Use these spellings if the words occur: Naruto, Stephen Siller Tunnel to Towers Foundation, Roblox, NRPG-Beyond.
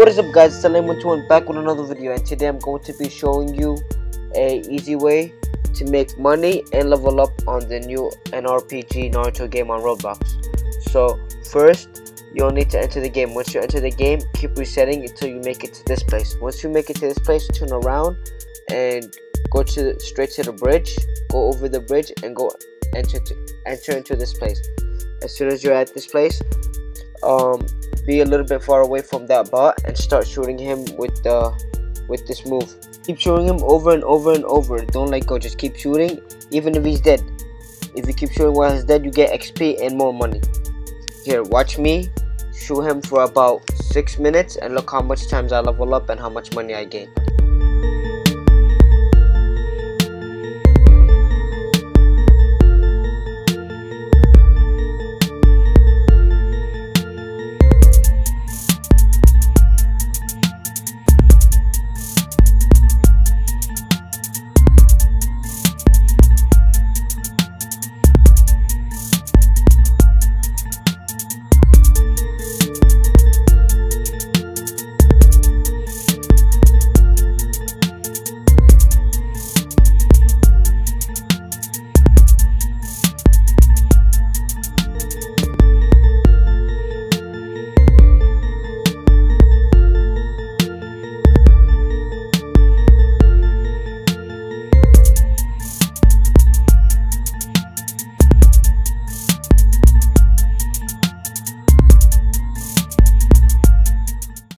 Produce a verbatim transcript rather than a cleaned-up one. What is up, guys? It's Salim one two one back with another video, and today I'm going to be showing you a easy way to make money and level up on the new N R P G Naruto game on Roblox. So first, you'll need to enter the game. Once you enter the game, keep resetting until you make it to this place. Once you make it to this place, turn around and go to the, straight to the bridge. Go over the bridge and go enter to, enter into this place. As soon as you're at this place, um. be a little bit far away from that bot and start shooting him with the with this move. Keep shooting him over and over and over. Don't let go. Just keep shooting, even if he's dead. If you keep shooting while he's dead, you get X P and more money. Here, watch me shoot him for about six minutes and look how much times I level up and how much money I gain.